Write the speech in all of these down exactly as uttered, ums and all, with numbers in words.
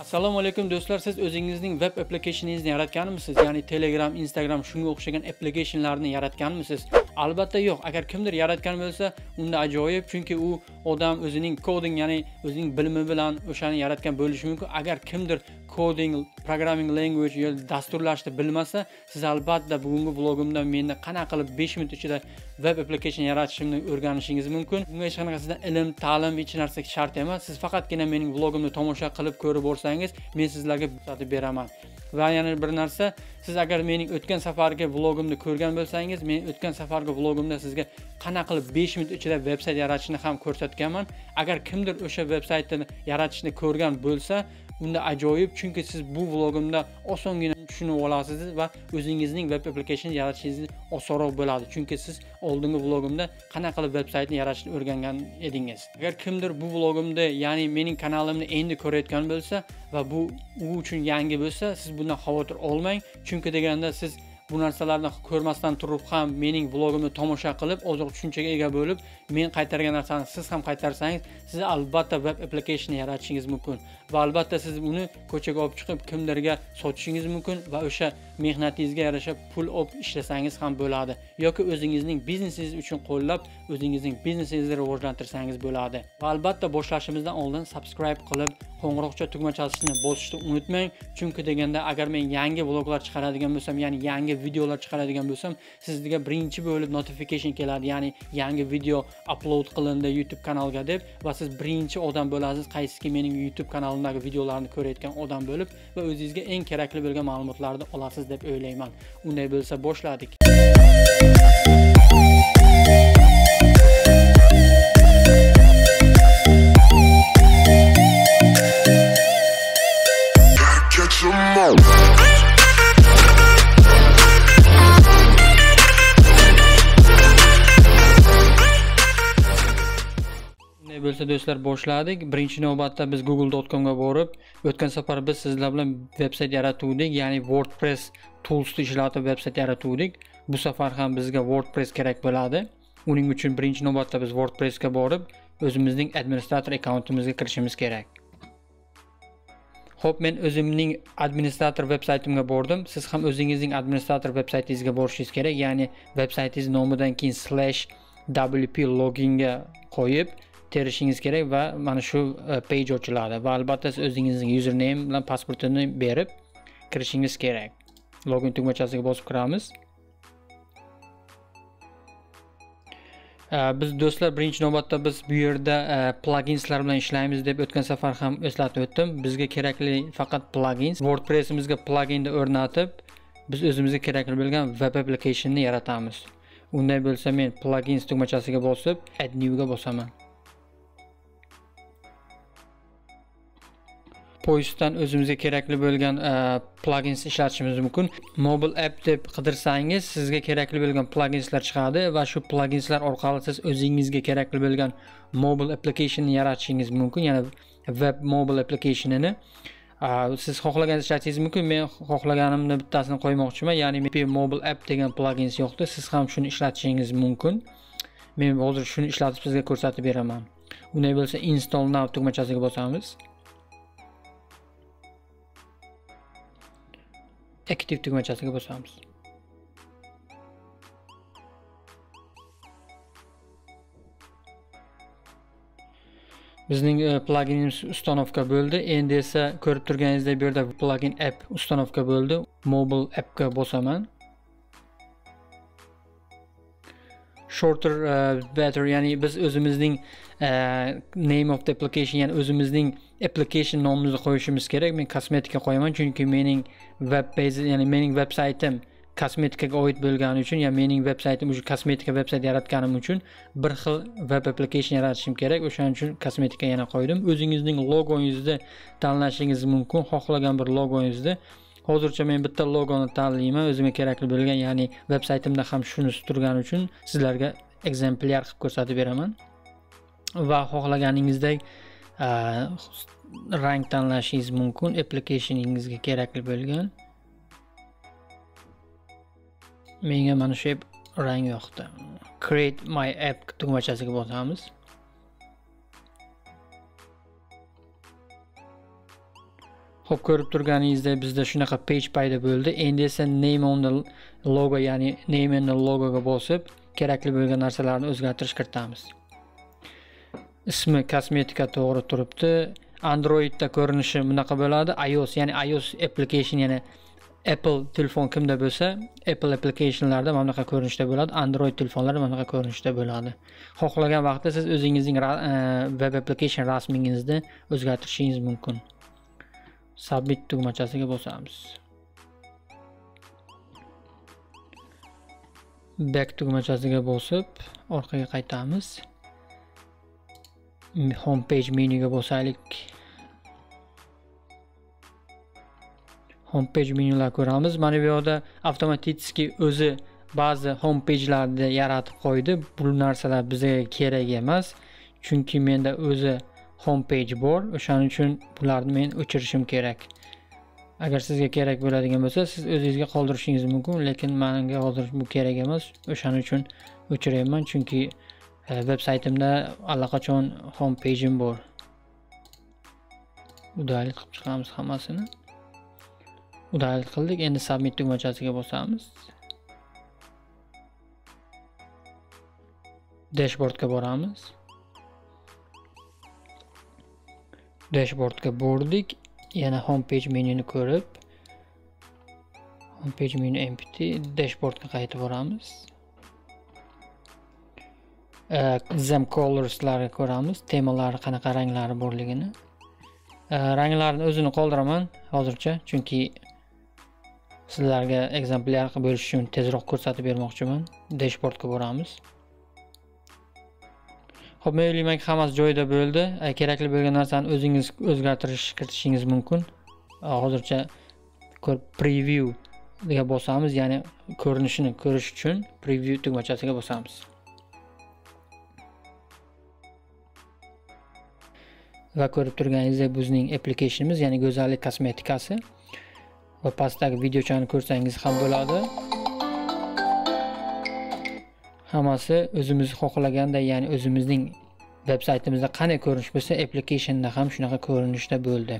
Assalomu alaykum do'stlar, siz o'zingizning web applicationingizni yaratganmisiz? Ya'ni Telegram, Instagram shunga o'xshagan applicationlarni yaratganmisiz? Albatta yo'q. Agar kimdir yaratgan bo'lsa, unda ajoyib, chunki u odam o'zining coding, ya'ni o'zining bilimi bilan o'shani yaratgan bo'lishi mumkin. Agar kimdir coding, programming language yoki dasturlashni bilmasa, siz albatta bugungi vlogimdan meni qana qilib besh minut ichida web application yaratishimni o'rganishingiz mumkin. Bunga hech qanaqa sizdan ilm, ta'lim va hech narsa shart emas. Siz faqatgina mening vlogimni tomosha qilib ko'rib men sizlarga ko'rsatib beraman. Va yana bir narsa, siz agar mening o'tgan safargi vlogimni ko'rgan bo'lsangiz, men o'tgan safargi vlogimda sizga qana qilib besh minut ichida veb sayt yaratishni ham ko'rsatganman. Agar kimdir o'sha veb saytni yaratishni ko'rgan bo'lsa, unda ajoyib, chunki siz bu vlogimda osongina tushunib olasiz va o'zingizning web application yaratishingiz osonroq bo'ladi, chunki siz oldingi vlogimda qanaqa qilib veb saytni yaratishni o'rgangan edingiz. Agar kimdir bu vlogimda, ya'ni mening kanalimni endi ko'rayotgan bo'lsa va bu u uchun yangi bo'lsa, siz bundan xavotir olmang, chunki deganda siz bu narsalarni ko'rmasdan turib ham mening vlogimni tomosha qilib, oziq tushunchaga ega bo'lib, men qaytargan narsani siz ham qaytarsangiz, siz albatta web application yaratishingiz mumkin va albatta siz uni ko'chaga olib chiqib kimlarga sotishingiz mumkin va o'sha mehnatingizga yarasha pul olib ishlasangiz ham bo'ladi yoki o'zingizning biznesingiz uchun qo'llab, o'zingizning biznesingizni rivojlantirsangiz bo'ladi. Va albatta boshlashimizdan oldin subscribe qilib, qo'ng'iroqcha tugmachasini bosishni unutmang, chunki deganda agar men yangi vloglar chiqaradigan bo'lsam, ya'ni yangi videolar chiqaradigan bo'lsam, sizga birinchi bo'lib notification keladi, ya'ni yangi video upload qilindi YouTube kanaliga deb va siz birinchi odam bo'lasiz, qaysiki mening YouTube kanalimdagi videolarni ko'rayotgan odam bo'lib va o'zingizga eng kerakli bo'lgan ma'lumotlarni olasiz deb o'ylayman. Unday bo'lsa, boshladik. Bo'lsa do'stlar, boshladik. Birinchi navbatda biz google dot com ga borib, o'tgan safar biz sizlar bilan veb sayt yaratuvdik, ya'ni WordPress toolsni ishlatib veb sayt yaratuvdik. Bu safar ham bizga WordPress kerak bo'ladi. Uning uchun birinchi navbatda biz WordPress ga borib, o'zimizning administrator accountimizga kirishimiz kerak. Xo'p, men o'zimning administrator veb saytimga bordim. Siz ham o'zingizning administrator veb saytingizga borishingiz kerak, ya'ni veb saytingiz nomidan keyin slash wp login ga qo'yib terishingiz kerak va mana shu page ochiladi va albatta siz o'zingizning username bilan pasportini berib kirishingiz kerak. Login tugmachasiga bosib kiramiz. Biz do'stlar birinchi navbatda biz bu yerda pluginslar bilan ishlaymiz deb o'tgan safar ham eslatib o'tdim. Bizga kerakli faqat plugins. WordPressimizga pluginni o'rnatib biz o'zimizga kerakli bo'lgan web applicationni yaratamiz. Unday bo'lsa, men plugins tugmachasiga bosib add new ga bosaman. Poistdan o'zimizga kerakli bo'lgan plugins ishlatishimiz mumkin. Mobile app deb qidirsangiz, sizga kerakli bo'lgan pluginslar chiqadi va shu pluginslar orqali siz o'zingizga kerakli bo'lgan mobile applicationni yaratishingiz mumkin, ya'ni web mobile applicationini siz xohlaganini ishlatishingiz mumkin. Men xohlaganimni bittasini qo'ymoqchiman, ya'ni mobile app degan plugins yo'qda, siz ham shuni ishlatishingiz mumkin. Men hozir shuni ishlatib sizga ko'rsatib beraman. Unday bo'lsa, install now tugmachasiga bosamiz. Aktiv tugmachasiga bosamiz. Bizning pluginimiz ustanovka bo'ldi. Endi esa ko'rib turganingizdek, bu yerda plugin app ustanovka bo'ldi. Mobile app ga bosaman. Shorter uh, better, ya'ni biz o'zimizning uh, name of the application, ya'ni o'zimizning application nomimizni qo'yishimiz kerak. Men kosmetika qo'yaman, chunki mening web page, ya'ni mening web saytim kosmetikaga oid bo'lgani uchun, ya'ni mening web saytim o'sha kosmetika web sayt yaratganim uchun bir xil web application yaratishim kerak. O'shaning uchun kosmetika yana qo'ydim. O'zingizning logongizni tanlashingiz mumkin, xohlagan bir logongizni. Hozircha men bitta logoni tanlayman, o'zimga kerakli bo'lgan, ya'ni veb saytimda ham shunisi turgani uchun sizlarga exemplar qilib ko'rsatib beraman. Va xohlaganingizdek rang tanlashingiz mumkin, applicationingizga kerakli bo'lgan. Menga mana shu rang yoqdi. Create my app tugmachasiga bosamiz. Hop, ko'rib turganingizdek bizda shunaqa page paydo bo'ldi. Endi esa name on the logo, ya'ni name and the logo ga bosib, kerakli bo'lgan narsalarni o'zgartirish kiritamiz. Ismi kosmetika to'g'ri turibdi. Androidda ko'rinishi bunaqa bo'ladi. iOS, ya'ni iOS application, ya'ni Apple telefon kimda bo'lsa, Apple applicationlarda mana bunaqa ko'rinishda bo'ladi. Android telefonlarda mana bunaqa ko'rinishda bo'ladi. Xohlagan vaqtda siz o'zingizning web application rasmingizni o'zgartirishingiz mumkin. Submit tugmachasiga bosamiz. Back tugmachasiga bosib, orqaga qaytamiz. Home page menyuga bosaylik. Home page menyular ko'ramiz. Mana bu yerda avtomatik o'zi ba'zi home page'larni yaratib qo'ydi. Bu narsalar bizga kerak emas. Chunki menda o'zi home page bor, o'shaning uchun bularni men o'chirishim kerak. Agar sizga kerak bo'ladigan bo'lsa, siz o'zingizga qoldirishingiz mumkin, lekin menga hozir bu kerak emas. O'shaning uchun o'chirayman, chunki veb saytimda allaqachon home page'im bor. Uddalit qilib chiqamiz hammasini. Uddalit qildik, endi submit tugmachasiga bosamiz. Dashboardga boramiz. Dashboardga bordik. Yana home page menyuni ko'rib, home page menu empty, dashboardga qaytib boramiz. Zam colorslarni ko'ramiz, temalar qanaqa ranglari borligini. Ranglarni o'zini qoldiraman hozircha, chunki sizlarga eksemplar qilib bo'lish uchun tezroq ko'rsatib bermoqchiman. Dashboardga boramiz. Xo'p, menimcha hammasi joyida bo'ldi. Kerakli bo'lgan narsani o'zingiz o'zgartirish kiritishingiz mumkin. Hozircha ko'rib preview degan bosamiz, ya'ni ko'rinishini ko'rish uchun preview tugmachasiga bosamiz. Va ko'rib turganingizdek bizning applicationimiz, ya'ni go'zallik kosmetikasi. Va pastdagi videochani ko'rsangiz ham bo'ladi. Hammasi o'zimiz xohlaganday, ya'ni o'zimizning veb saytimizda qanday ko'rinish bo'lsa, applicationda ham shunaqa ko'rinishda bo'ldi.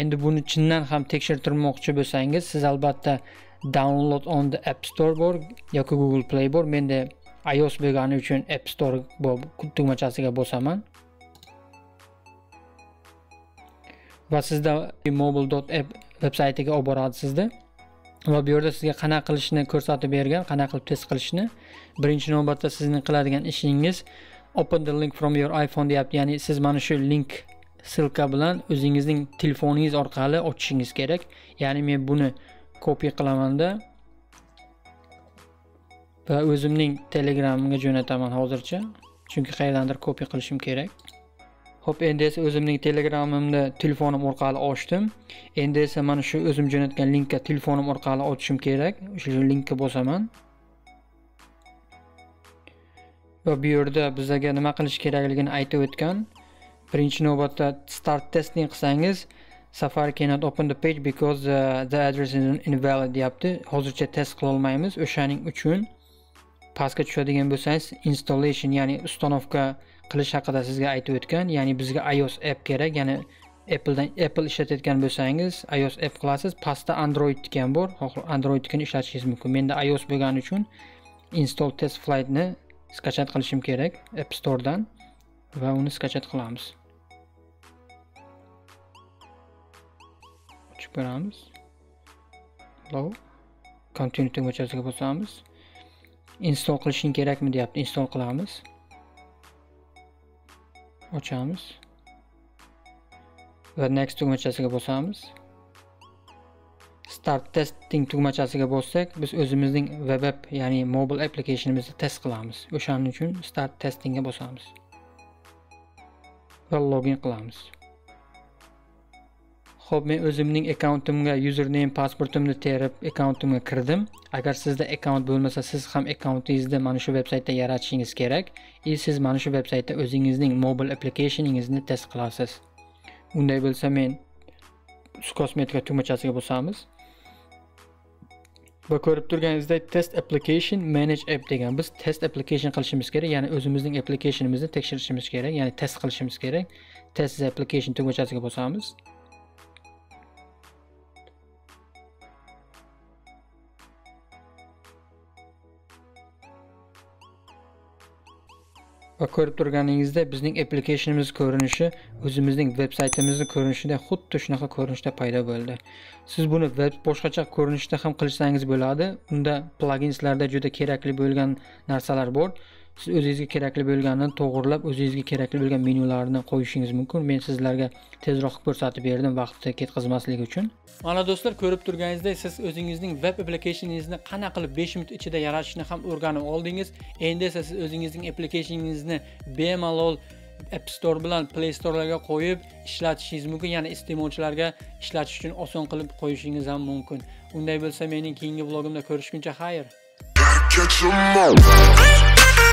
Endi buni chindan ham tekshirtirmoqchi bo'lsangiz, siz albatta download on the App Store bor yoki Google Play bor. Menda iOS bo'lgani uchun App Store tugmachasiga bosaman. Va sizda mobile.app veb saytiga olib boradi sizda. Va bu yerda sizga qanaqa qilishni ko'rsatib bergan, qanaqa qilib test qilishni. Birinchi navbatda sizning qiladigan ishingiz open the link from your iPhone deyapti, ya'ni siz mana shu link silka bilan o'zingizning telefoningiz orqali ochishingiz kerak. Ya'ni men buni kopiya qilamanda va o'zimning Telegramimga jo'nataman hozircha, chunki qayerdandir kopiya qilishim kerak. Hop, endi esa o'zimning Telegramimda telefonim orqali ochdim. Endi esa mana shu o'zim jo'natgan linkka telefonim orqali ochishim kerak. O'sha linkka bosaman. Va bu yerda bizga nima qilish kerakligini aytib o'tgan. Birinchi navbatda start testing qilsangiz, Safari cannot open the page because uh, the address is invalid deyapti. Hozircha test qila olmaymiz. O'shaning uchun pastga tushadigan bo'lsangiz, installation, ya'ni ustanovka qilish haqida sizga aytib o'tgan, ya'ni bizga iOS app kerak, ya'ni Apple dan Apple ishlatayotgan bo'lsangiz, iOS app qilasiz, pastda Android degan bor, Androidnikini ishlatishingiz mumkin. Menda iOS bo'lgani uchun install TestFlight ni skachat qilishim kerak App Store dan va uni skachat qilamiz. Ochib ko'ramiz. Low continue tugmachasiga bosamiz. Install qilishing kerakmi deyapti, install qilamiz. Ochamiz va next tugmachasiga bosamiz. Start testing tugmachasiga bossak, biz o'zimizning web app, ya'ni mobile applicationimizni test qilamiz. O'shaning uchun start testingga bosamiz va login qilamiz. Xo'p, men o'zimning accountimga username, pasportimni terib accountimga kirdim. Agar sizda account bo'lmasa, siz ham accountingizni mana shu veb saytda yaratishingiz kerak. E siz mana shu veb saytda o'zingizning mobile applicationingizni test qilasiz. Unday bo'lsa, men kosmetika tugmachasiga bosamiz. Va ko'rib turganingizdek, test application, manage app degan. Biz test application qilishimiz kerak, ya'ni o'zimizning applicationimizni tekshirishimiz kerak, ya'ni test qilishimiz kerak. Test application tugmachasiga bosamiz. Ve ko'rib turganingizda bizning applicationimiz ko'rinishi o'zimizning web saytimizning ko'rinishida xuddi shunaqa ko'rinishda paydo bo'ldi. Siz buni web boshqacha ko'rinishda ham qilsangiz bo'ladi. Unda pluginslarda juda kerakli bo'lgan narsalar bor. Siz o'zingizga kerakli bo'lganini to'g'rilab, o'zingizga kerakli bo'lgan menyularni qo'yishingiz mumkin. Men sizlarga tezroq ko'rsatib berdim vaqtni ketkazmaslik uchun. Mana do'stlar, ko'rib turganingizdek, siz o'zingizning web applicationingizni qana qilib besh minut ichida yaratishni ham o'rganib oldingiz. Endi esa siz o'zingizning applicationingizni bemalol App Store bilan Play Store'larga qo'yib ishlatishingiz mumkin, ya'ni iste'molchilarga ishlatish uchun oson qilib qo'yishingiz ham mumkin. Unday bo'lsa, mening keyingi vlogimda ko'rishguncha xayr.